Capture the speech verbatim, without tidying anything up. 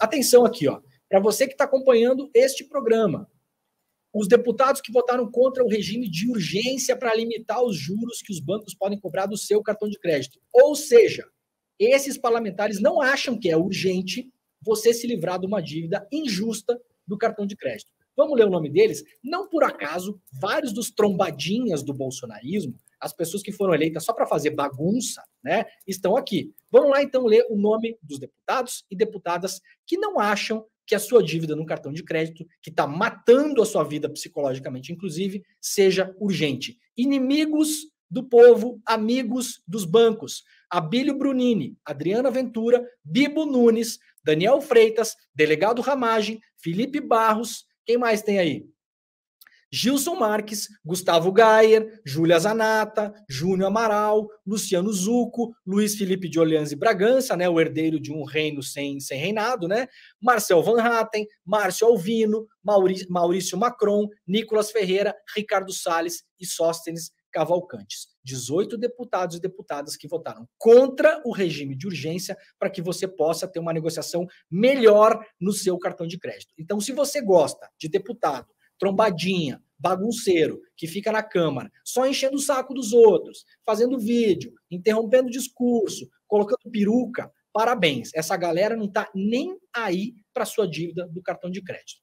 atenção aqui, ó, para você que está acompanhando este programa. Os deputados que votaram contra o regime de urgência para limitar os juros que os bancos podem cobrar do seu cartão de crédito. Ou seja, esses parlamentares não acham que é urgente você se livrar de uma dívida injusta do cartão de crédito. Vamos ler o nome deles? Não por acaso, vários dos trombadinhas do bolsonarismo, as pessoas que foram eleitas só para fazer bagunça, né, estão aqui. Vamos lá, então, ler o nome dos deputados e deputadas que não acham que a sua dívida num cartão de crédito, que está matando a sua vida psicologicamente, inclusive, seja urgente. Inimigos do povo, amigos dos bancos. Abílio Brunini, Adriana Ventura, Bibo Nunes, Daniel Freitas, Delegado Ramagem, Felipe Barros, quem mais tem aí? Gilson Marques, Gustavo Gaier, Júlia Zanata, Júnior Amaral, Luciano Zuco, Luiz Philippe de Orleans e Bragança, né, o herdeiro de um reino sem, sem reinado, né? Marcel Van Hatten, Márcio Alvino, Mauri Maurício Macron, Nicolas Ferreira, Ricardo Salles e Sóstenes Cavalcantes. dezoito deputados e deputadas que votaram contra o regime de urgência para que você possa ter uma negociação melhor no seu cartão de crédito. Então, se você gosta de deputado trombadinha, bagunceiro, que fica na Câmara, só enchendo o saco dos outros, fazendo vídeo, interrompendo o discurso, colocando peruca, parabéns. Essa galera não está nem aí para a sua dívida do cartão de crédito.